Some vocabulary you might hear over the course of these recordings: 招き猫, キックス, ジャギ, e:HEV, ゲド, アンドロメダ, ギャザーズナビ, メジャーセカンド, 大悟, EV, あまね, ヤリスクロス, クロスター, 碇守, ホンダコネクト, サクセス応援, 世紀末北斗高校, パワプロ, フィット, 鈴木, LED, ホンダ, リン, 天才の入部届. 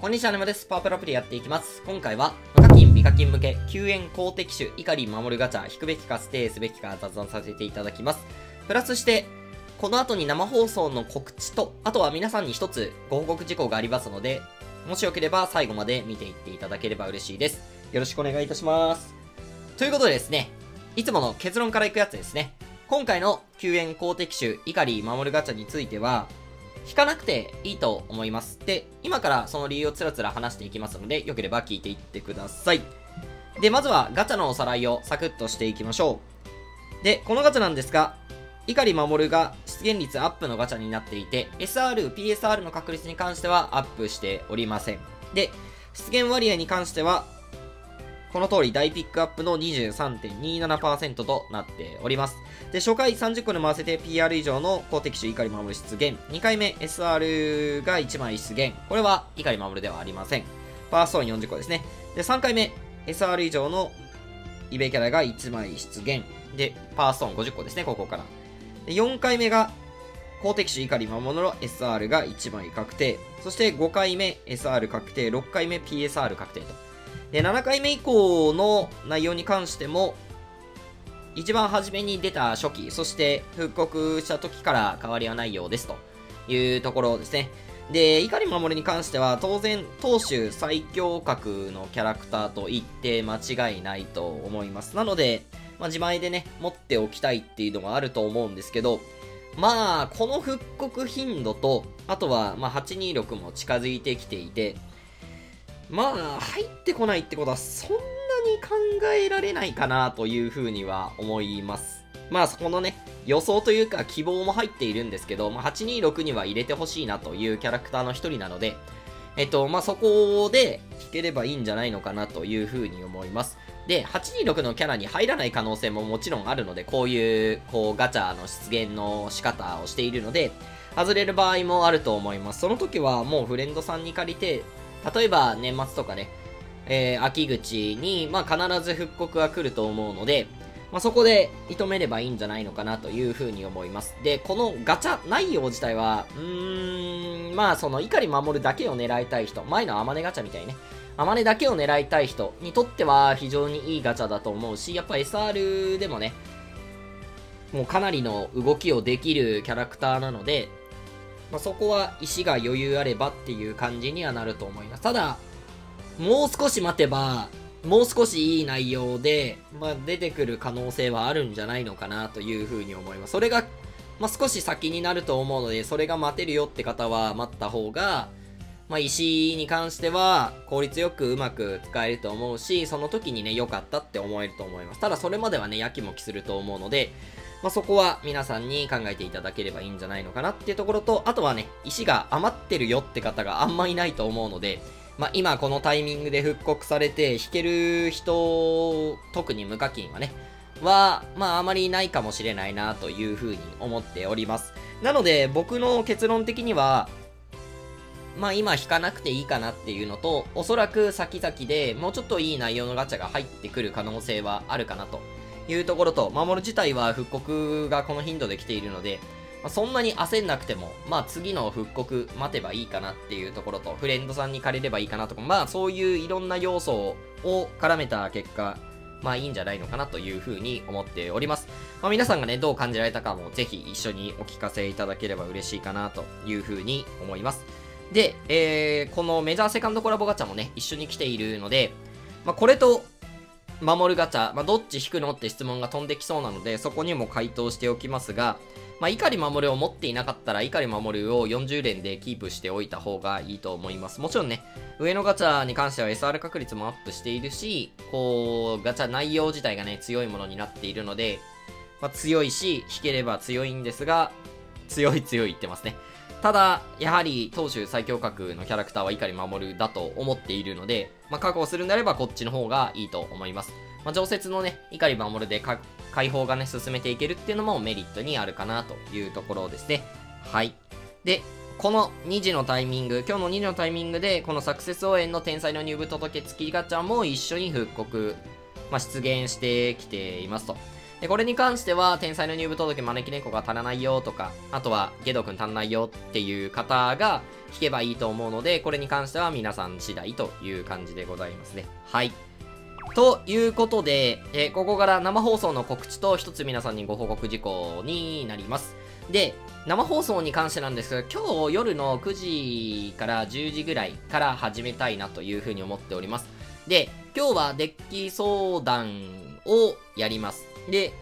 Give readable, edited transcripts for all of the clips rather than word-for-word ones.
こんにちは、沼です。パワプロプレイやっていきます。今回は、無課金、美課金向け、救援、公的種、碇守るガチャ、引くべきか、ステイすべきか、雑談させていただきます。プラスして、この後に生放送の告知と、あとは皆さんに一つご報告事項がありますので、もしよければ最後まで見ていっていただければ嬉しいです。よろしくお願いいたします。ということでですね、いつもの結論からいくやつですね。今回の救援公的種碇守るガチャについては、引かなくていいと思います。で、今からその理由をつらつら話していきますので、よければ聞いていってください。で、まずはガチャのおさらいをサクッとしていきましょう。で、このガチャなんですが、碇守るが出現率アップのガチャになっていて、SR、PSR の確率に関してはアップしておりません。で、出現割合に関しては、この通り大ピックアップの 23.27% となっております。で、初回30個に回せて PR 以上の公的種碇守る出現。2回目 SR が1枚出現。これは碇守るではありません。パワーストーン40個ですね。で、3回目 SR 以上のイベキャラが1枚出現。で、パワーストーン50個ですね、ここから。で、4回目が公的種碇守るの SR が1枚確定。そして5回目 SR 確定。6回目 PSR 確定と。で、7回目以降の内容に関しても、一番初めに出た初期、そして復刻した時から変わりはないようですというところですね。で、碇守に関しては当然、当主最強格のキャラクターと言って間違いないと思います。なので、自前でね、持っておきたいっていうのがあると思うんですけど、この復刻頻度と、あとは、826も近づいてきていて、入ってこないってことはそんなに考えられないかなというふうには思います。そこのね、予想というか希望も入っているんですけど、826には入れてほしいなというキャラクターの一人なので、そこで引ければいいんじゃないのかなというふうに思います。で、826のキャラに入らない可能性ももちろんあるので、こういう、ガチャの出現の仕方をしているので、外れる場合もあると思います。その時はもうフレンドさんに借りて、例えば年末とかね、秋口に、必ず復刻が来ると思うので、そこで射止めればいいんじゃないのかなというふうに思います。で、このガチャ内容自体は、その碇守るだけを狙いたい人、前のアマネガチャみたいにね、アマネだけを狙いたい人にとっては非常にいいガチャだと思うし、やっぱ SR でもね、もうかなりの動きをできるキャラクターなので、そこは石が余裕あればっていう感じにはなると思います。ただ、もう少し待てば、もう少しいい内容で、出てくる可能性はあるんじゃないのかなというふうに思います。それが、少し先になると思うので、それが待てるよって方は待った方が、石に関しては効率よくうまく使えると思うし、その時にね、良かったって思えると思います。ただ、それまではね、やきもきすると思うので、そこは皆さんに考えていただければいいんじゃないのかなっていうところと、あとはね、石が余ってるよって方があんまいないと思うので、今このタイミングで復刻されて、引ける人、特に無課金はね、あまりいないかもしれないなというふうに思っております。なので、僕の結論的には、今引かなくていいかなっていうのと、おそらく先々でもうちょっといい内容のガチャが入ってくる可能性はあるかなと。いうところと、守る自体は復刻がこの頻度で来ているので、そんなに焦んなくても、次の復刻待てばいいかなっていうところと、フレンドさんに借りればいいかなとか、そういういろんな要素を絡めた結果、いいんじゃないのかなというふうに思っております。皆さんがね、どう感じられたかもぜひ一緒にお聞かせいただければ嬉しいかなというふうに思います。で、このメジャーセカンドコラボガチャもね、一緒に来ているので、これと、守るガチャ、どっち引くのって質問が飛んできそうなので、そこにも回答しておきますが、碇守るを持っていなかったら、碇守るを40連でキープしておいた方がいいと思います。もちろんね、上のガチャに関しては SR 確率もアップしているし、ガチャ内容自体がね、強いものになっているので、強いし、引ければ強いんですが、強い言ってますね。ただ、やはり、当主最強格のキャラクターは碇守るだと思っているので、確保するんであればこっちの方がいいと思います。常設のね、碇守るで解放がね、進めていけるっていうのもメリットにあるかなというところですね。はい。で、この2時のタイミング、今日の2時のタイミングで、このサクセス応援の天才の入部届付きガチャも一緒に復刻、出現してきていますと。で、これに関しては、天才の入部届招き猫が足らないよとか、あとは、ゲド君足んないよっていう方が弾けばいいと思うので、これに関しては皆さん次第という感じでございますね。はい。ということで、ここから生放送の告知と一つ皆さんにご報告事項になります。で、生放送に関してなんですが、今日夜の9時から10時ぐらいから始めたいなというふうに思っております。で、今日はデッキ相談をやります。で、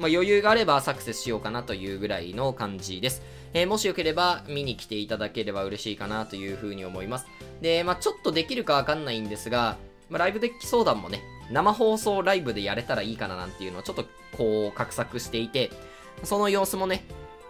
余裕があればサクセスしようかなというぐらいの感じです。もしよければ見に来ていただければ嬉しいかなというふうに思います。で、ちょっとできるかわかんないんですが、ライブデッキ相談もね、生放送ライブでやれたらいいかななんていうのをちょっとこう画策していて、その様子もね、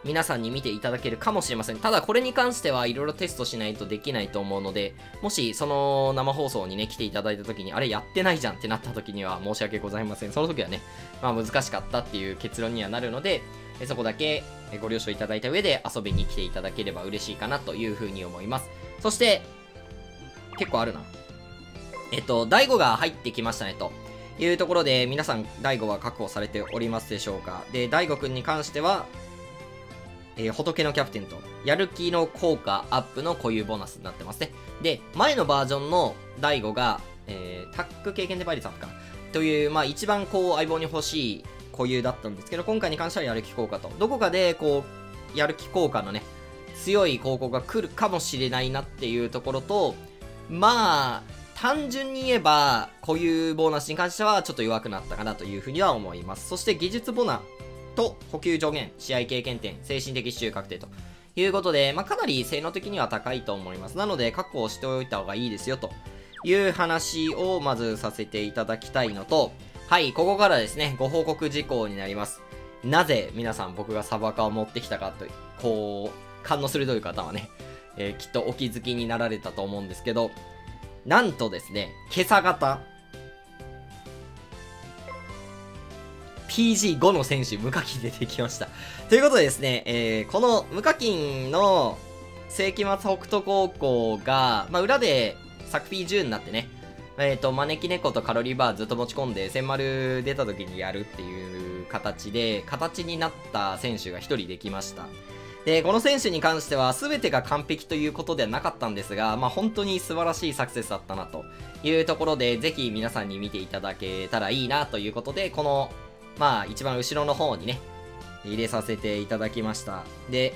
皆さんに見ていただけるかもしれません。ただこれに関してはいろいろテストしないとできないと思うので、もしその生放送にね、来ていただいた時に、あれやってないじゃんってなった時には申し訳ございません。その時はね、難しかったっていう結論にはなるので、そこだけご了承いただいた上で遊びに来ていただければ嬉しいかなというふうに思います。そして、結構あるな。大悟が入ってきましたねというところで、皆さん大悟は確保されておりますでしょうか。で、大悟くんに関しては、仏のキャプテンと、やる気の効果アップの固有ボーナスになってますね。で、前のバージョンの大悟が、タック経験でバイリさんかという、一番こう相棒に欲しい固有だったんですけど、今回に関してはやる気効果と、どこかでこう、やる気効果のね、強い広告が来るかもしれないなっていうところと、単純に言えば、固有ボーナスに関してはちょっと弱くなったかなというふうには思います。そして技術ボナと補給上限、試合経験点、精神的支柱確定ということで、かなり性能的には高いと思います。なので、確保しておいた方がいいですよという話をまずさせていただきたいのと、はい、ここからですね、ご報告事項になります。なぜ皆さん僕がサバカを持ってきたかという、勘の鋭い方はね、きっとお気づきになられたと思うんですけど、なんとですね、今朝方、PG5 の選手、無課金出てきました。ということでですね、この無課金の世紀末北斗高校が、裏で作 P10 になってね、招き猫とカロリーバーずっと持ち込んで、千丸出た時にやるっていう形で、形になった選手が1人できました。で、この選手に関しては全てが完璧ということではなかったんですが、本当に素晴らしいサクセスだったなというところで、ぜひ皆さんに見ていただけたらいいなということで、この、一番後ろの方にね、入れさせていただきました。で、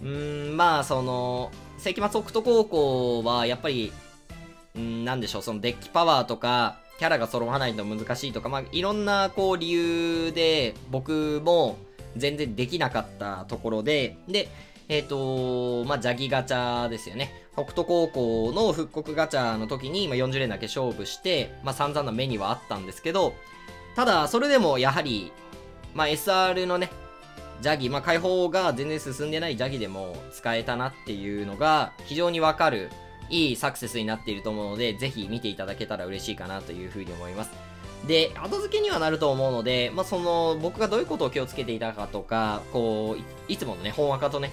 世紀末北斗高校はやっぱり、なんでしょう、そのデッキパワーとか、キャラが揃わないと難しいとか、いろんなこう理由で僕も、全然できなかったところで、ジャギガチャですよね。北斗高校の復刻ガチャの時に、40連だけ勝負して、散々な目にはあったんですけど、ただ、それでもやはり、SR のね、ジャギ、解放が全然進んでないジャギでも使えたなっていうのが、非常にわかる、いいサクセスになっていると思うので、ぜひ見ていただけたら嬉しいかなというふうに思います。で、後付けにはなると思うので、僕がどういうことを気をつけていたかとか、いつものね、本垢とね、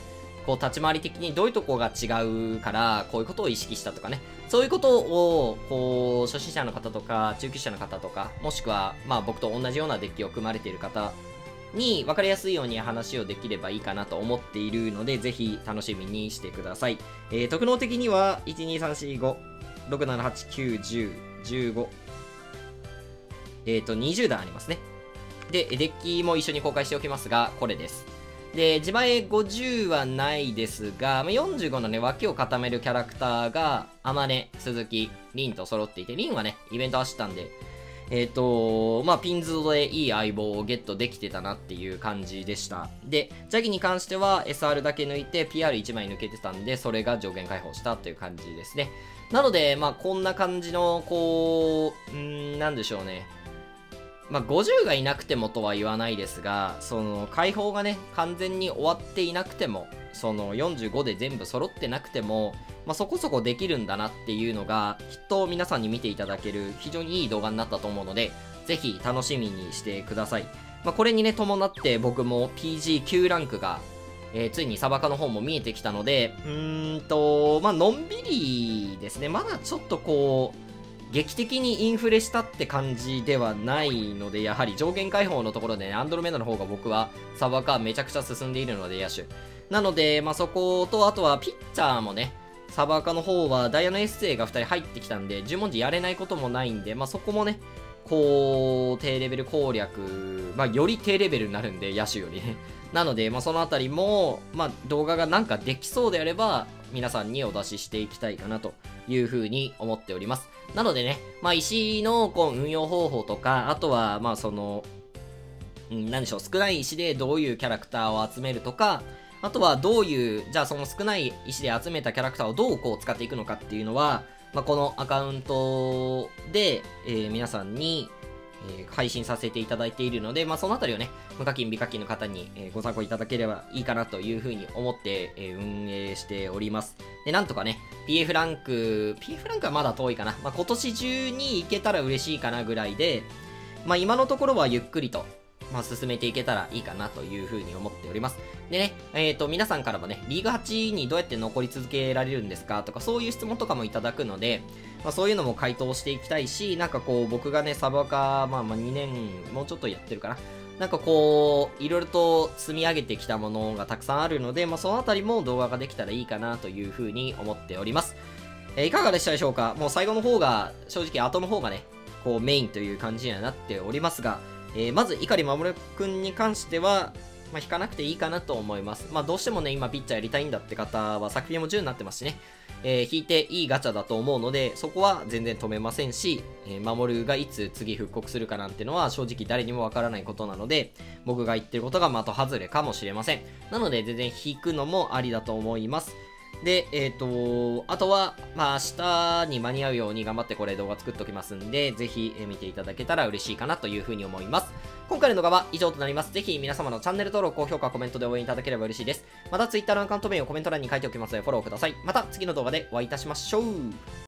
立ち回り的にどういうとこが違うから、こういうことを意識したとかね、そういうことを、初心者の方とか、中級者の方とか、もしくは、僕と同じようなデッキを組まれている方に、分かりやすいように話をできればいいかなと思っているので、ぜひ楽しみにしてください。特能的には、1、2、3、4、5、6、7、8、9、10、15、20段ありますね。で、デッキも一緒に公開しておきますが、これです。で、自前50はないですが、45のね、脇を固めるキャラクターが、あまね、鈴木、リンと揃っていて、リンはね、イベント走ったんで、ピンズドでいい相棒をゲットできてたなっていう感じでした。で、ジャギに関しては SR だけ抜いて PR1 枚抜けてたんで、それが上限解放したという感じですね。なので、こんな感じの、なんでしょうね。50がいなくてもとは言わないですが、その解放がね、完全に終わっていなくても、その45で全部揃ってなくても、そこそこできるんだなっていうのが、きっと皆さんに見ていただける非常にいい動画になったと思うので、ぜひ楽しみにしてください。これにね、伴って僕も PG9 ランクが、ついにサバカの方も見えてきたので、のんびりですね、まだちょっと劇的にインフレしたって感じではないので、やはり上限解放のところで、ね、アンドロメダの方が僕はサーバー化めちゃくちゃ進んでいるので野手。なので、まあ、そこと、あとはピッチャーもね、サーバー化の方はダイヤのエッセイが2人入ってきたんで、十文字やれないこともないんで、まあ、そこもね、こう、低レベル攻略、まあ、より低レベルになるんで、野手よりね。なので、まあ、そのあたりも、まあ、動画がなんかできそうであれば、皆さんにお出ししていきたいかなというふうに思っております。なのでね、まあ、石のこう運用方法とか、あとは、まあ、その、何でしょう、少ない石でどういうキャラクターを集めるとか、あとはどういう、じゃあその少ない石で集めたキャラクターをどうこう使っていくのかっていうのは、まあ、このアカウントで、皆さんに、配信させていただいているので、まあ、そのあたりをね、無課金、美課金の方に、ご参考いただければいいかなというふうに思って、運営しております。で、なんとかね、PF ランク、PF ランクはまだ遠いかな。まあ、今年中に行けたら嬉しいかなぐらいで、まあ、今のところはゆっくりと、まあ、進めていけたらいいかなというふうに思っております。でね、皆さんからもね、リーグ8にどうやって残り続けられるんですかとか、そういう質問とかもいただくので、まあ、そういうのも回答していきたいし、なんかこう、僕がね、サバカ、まあ2年、もうちょっとやってるかな。なんかこう、いろいろと積み上げてきたものがたくさんあるので、まあ、そのあたりも動画ができたらいいかなというふうに思っております。いかがでしたでしょうか？もう最後の方が、正直後の方がね、こうメインという感じにはなっておりますが、まず、碇守君に関しては、まあ、引かなくていいかなと思います。まあ、どうしてもね、今ピッチャーやりたいんだって方は、作品も10になってますしね、引いていいガチャだと思うので、そこは全然止めませんし、守がいつ次復刻するかなんてのは、正直誰にもわからないことなので、僕が言ってることが的外れかもしれません。なので、全然引くのもありだと思います。で、あとは、まあ、明日に間に合うように頑張ってこれ動画作っておきますんで、ぜひ見ていただけたら嬉しいかなというふうに思います。今回の動画は以上となります。ぜひ皆様のチャンネル登録、高評価、コメントで応援いただければ嬉しいです。また Twitter のアカウント名をコメント欄に書いておきますのでフォローください。また次の動画でお会いいたしましょう。